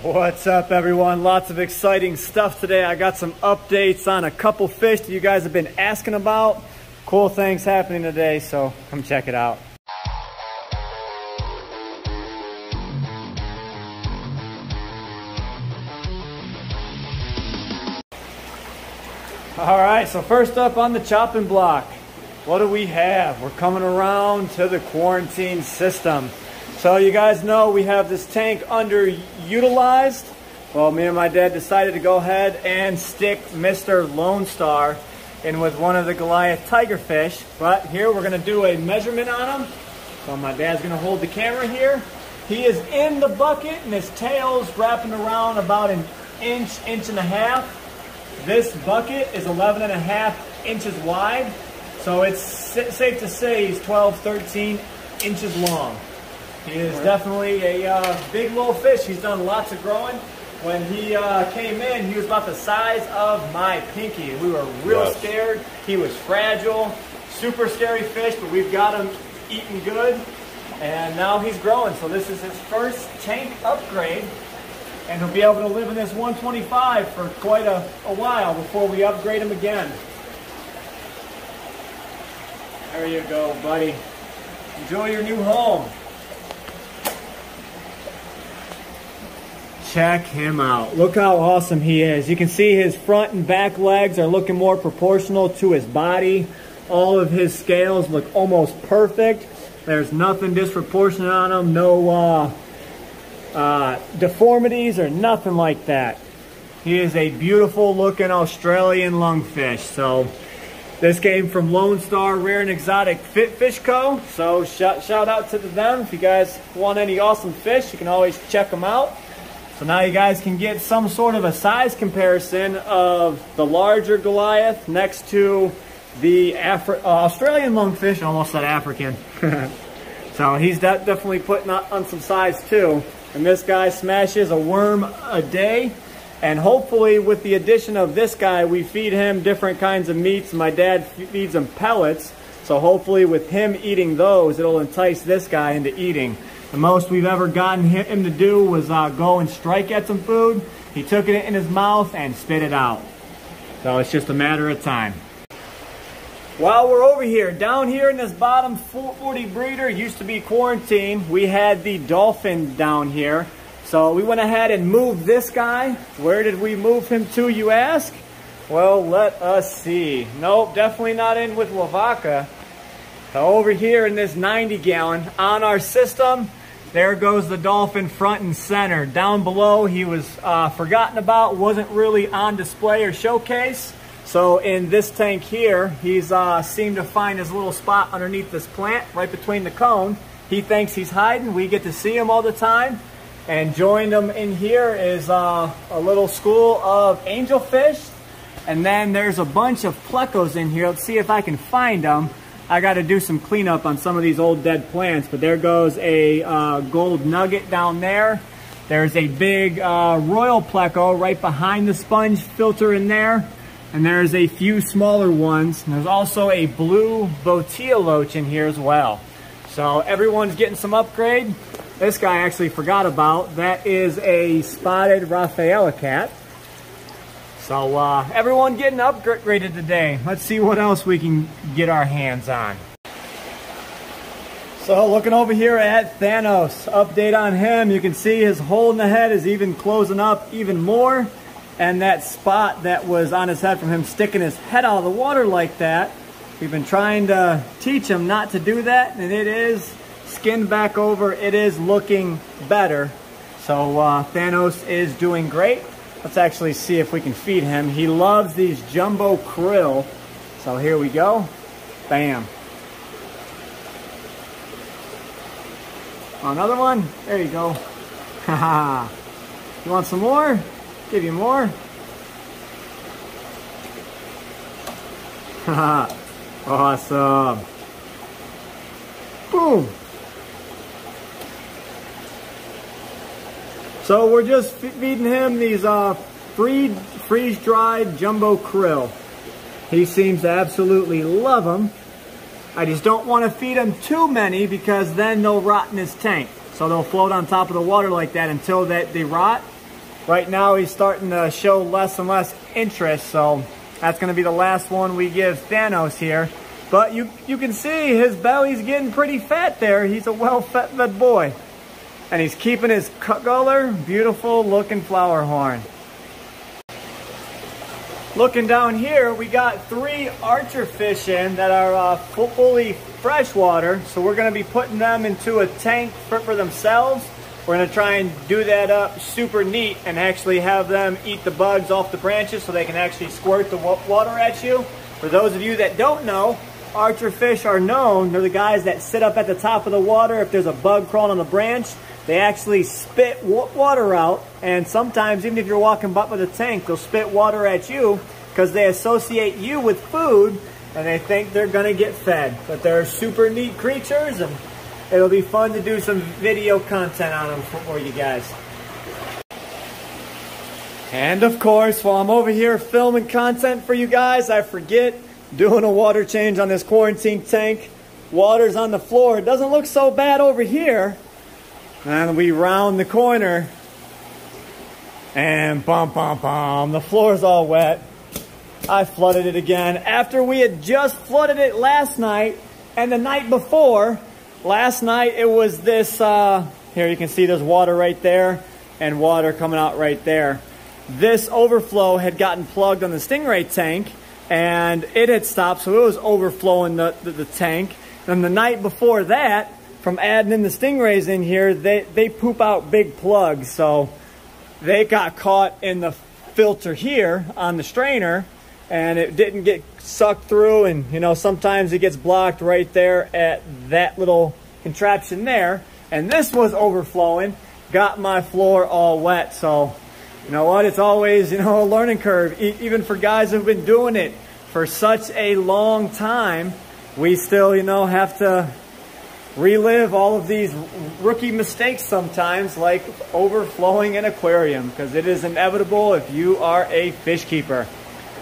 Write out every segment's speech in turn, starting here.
What's up everyone? Lots of exciting stuff today. I got some updates on a couple fish that you guys have been asking about. Cool things happening today, so come check it out. All right, so first up on the chopping block, what do we have? We're coming around to the quarantine system. So you guys know we have this tank underutilized. Well, me and my dad decided to go ahead and stick Mr. Lone Star in with one of the Goliath Tigerfish. But here we're gonna do a measurement on him. So my dad's gonna hold the camera here. He is in the bucket and his tail's wrapping around about an inch, inch and a half. This bucket is 11 and a half inches wide. So it's safe to say he's 12, 13 inches long. He is definitely a big little fish. He's done lots of growing. When he came in, he was about the size of my pinky. We were real scared. He was fragile, super scary fish, but we've got him eating good. And now he's growing. So this is his first tank upgrade. And he'll be able to live in this 125 for quite a while before we upgrade him again. There you go, buddy. Enjoy your new home. Check him out. Look how awesome he is. You can see his front and back legs are looking more proportional to his body. All of his scales look almost perfect. There's nothing disproportionate on him. No deformities or nothing like that. He is a beautiful looking Australian lungfish. So this came from Lone Star Rare and Exotic Fit Fish Co. So shout out to them. If you guys want any awesome fish, you can always check them out. So now you guys can get some sort of a size comparison of the larger Goliath next to the Australian lungfish. Almost said African. So he's definitely putting on some size too. And this guy smashes a worm a day. And hopefully with the addition of this guy, we feed him different kinds of meats. My dad feeds him pellets. So hopefully with him eating those, it'll entice this guy into eating. The most we've ever gotten him to do was go and strike at some food. He took it in his mouth and spit it out. So it's just a matter of time. While we're over here, down here in this bottom 40 breeder, used to be quarantine, we had the dolphin down here. So we went ahead and moved this guy. Where did we move him to, you ask? Well, let us see. Nope, definitely not in with Lavaca. So over here in this 90 gallon on our system, there goes the dolphin front and center. Down below, he was forgotten about, wasn't really on display or showcase. So in this tank here, he's seemed to find his little spot underneath this plant, right between the cone. He thinks he's hiding. We get to see him all the time. And joined him in here is a little school of angelfish. And then there's a bunch of plecos in here. Let's see if I can find them. I got to do some cleanup on some of these old dead plants, but there goes a gold nugget down there. There's a big royal pleco right behind the sponge filter in there. And there's a few smaller ones. And there's also a blue botea loach in here as well. So everyone's getting some upgrade. This guy actually forgot about. That is a spotted Raphaela cat. So everyone getting upgraded today. Let's see what else we can get our hands on. So looking over here at Thanos, update on him. You can see his hole in the head is even closing up even more. And that spot that was on his head from him sticking his head out of the water like that, we've been trying to teach him not to do that. And it is skinned back over. It is looking better. So Thanos is doing great. Let's actually see if we can feed him. He loves these jumbo krill. So here we go. Bam. Another one. There you go. Haha. You want some more? Give you more. Haha. Awesome. Boom. So we're just feeding him these freeze-dried jumbo krill. He seems to absolutely love them. I just don't want to feed him too many because then they'll rot in his tank. So they'll float on top of the water like that until they rot. Right now he's starting to show less and less interest, so that's going to be the last one we give Thanos here. But you can see his belly's getting pretty fat there. He's a well-fed boy. And he's keeping his color, beautiful looking flower horn. Looking down here, we got three archer fish in that are fully freshwater. So we're gonna be putting them into a tank for themselves. We're gonna try and do that up super neat and actually have them eat the bugs off the branches so they can actually squirt the water at you. For those of you that don't know, archer fish are known. They're the guys that sit up at the top of the water. If there's a bug crawling on the branch, they actually spit water out, and sometimes even if you're walking by with a tank, they'll spit water at you because they associate you with food and they think they're gonna get fed. But they're super neat creatures, and it'll be fun to do some video content on them for you guys. And of course, while I'm over here filming content for you guys, I forget doing a water change on this quarantine tank. Water's on the floor. It doesn't look so bad over here. And we round the corner, and bum, bum, bum, the floor's all wet. I flooded it again after we had just flooded it last night and the night before. Last night it was this, here you can see there's water right there and water coming out right there. This overflow had gotten plugged on the stingray tank and it had stopped, so it was overflowing the tank. And the night before that, from adding in the stingrays in here, they poop out big plugs. So they got caught in the filter here on the strainer and it didn't get sucked through. And you know, sometimes it gets blocked right there at that little contraption there. And this was overflowing, got my floor all wet. So you know what, it's always, you know, a learning curve. Even for guys who've been doing it for such a long time, we still, you know, have to relive all of these rookie mistakes sometimes, like overflowing an aquarium, because it is inevitable if you are a fish keeper.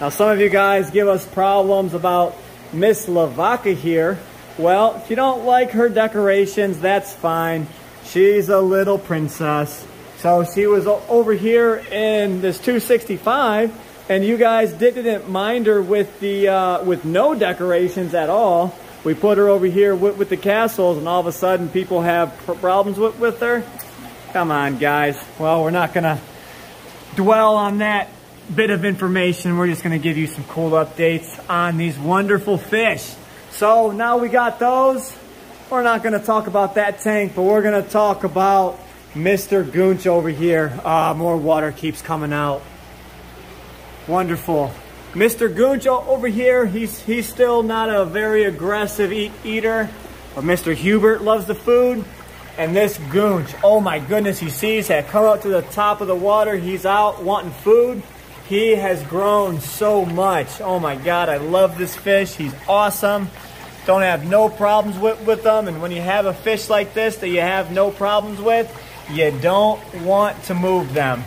Now some of you guys give us problems about Miss Lavaca here. Well, if you don't like her decorations, that's fine. She's a little princess. So she was over here in this 265 and you guys didn't mind her with the with no decorations at all. We put her over here with the castles, and all of a sudden people have problems with her. Come on, guys. Well, we're not gonna dwell on that bit of information. We're just gonna give you some cool updates on these wonderful fish. So now we got those. We're not gonna talk about that tank, but we're gonna talk about Mr. Goonch over here. Ah, more water keeps coming out. Wonderful. Mr. Goonch over here, he's still not a very aggressive eater, but Mr. Hubert loves the food. And this Goonch, oh my goodness, he sees that come up to the top of the water, he's out wanting food. He has grown so much. Oh my God, I love this fish. He's awesome. Don't have no problems with them. And when you have a fish like this that you have no problems with, you don't want to move them.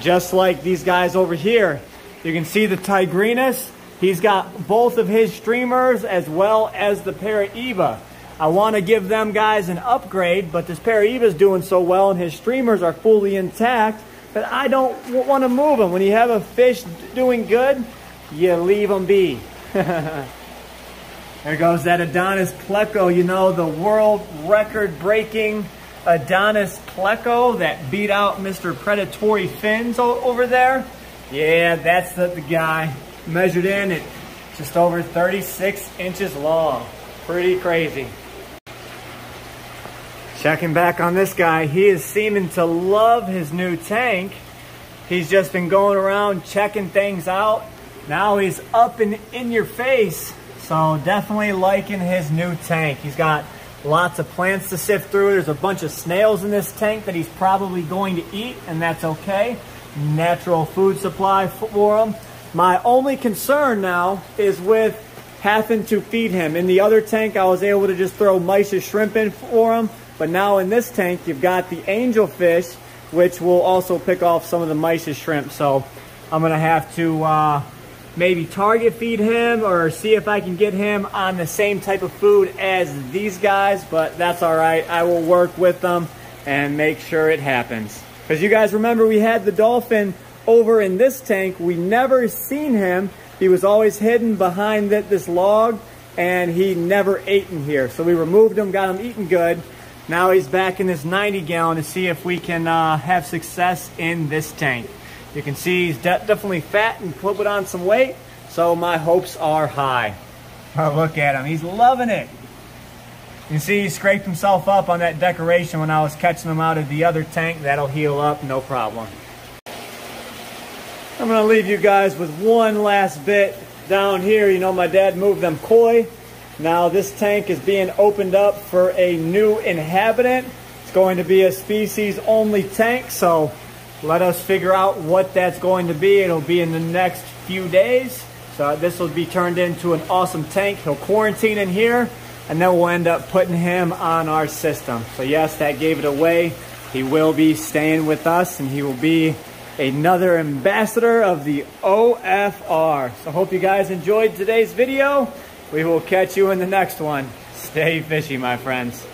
Just like these guys over here. You can see the tigrinus. He's got both of his streamers as well as the paraeva. I want to give them guys an upgrade, but this paraeva is doing so well and his streamers are fully intact that I don't want to move them. When you have a fish doing good, you leave them be. There goes that adonis pleco. You know, the world record breaking adonis pleco that beat out Mr. Predatory Fins over there. Yeah, that's the guy. Measured in at just over 36 inches long. Pretty crazy. Checking back on this guy. He is seeming to love his new tank. He's just been going around checking things out. Now he's up and in your face. So definitely liking his new tank. He's got lots of plants to sift through. There's a bunch of snails in this tank that he's probably going to eat, and that's okay. Natural food supply for him. My only concern now is with having to feed him. In the other tank, I was able to just throw mice and shrimp in for him, but now in this tank, you've got the angelfish, which will also pick off some of the mice and shrimp. So I'm gonna have to maybe target feed him or see if I can get him on the same type of food as these guys, but that's all right. I will work with them and make sure it happens. Because you guys remember we had the dolphin over in this tank. We never seen him. He was always hidden behind this log, and he never ate in here. So we removed him, got him eating good. Now he's back in this 90-gallon to see if we can have success in this tank. You can see he's definitely fat and put on some weight, so my hopes are high. Oh, look at him. He's loving it. You see he scraped himself up on that decoration when I was catching him out of the other tank. That'll heal up, no problem. I'm gonna leave you guys with one last bit down here. You know, my dad moved them koi. Now this tank is being opened up for a new inhabitant. It's going to be a species only tank, so let us figure out what that's going to be. It'll be in the next few days. So this will be turned into an awesome tank. He'll quarantine in here, and then we'll end up putting him on our system. So yes, that gave it away. He will be staying with us, and he will be another ambassador of the OFR. So hope you guys enjoyed today's video. We will catch you in the next one. Stay fishy, my friends.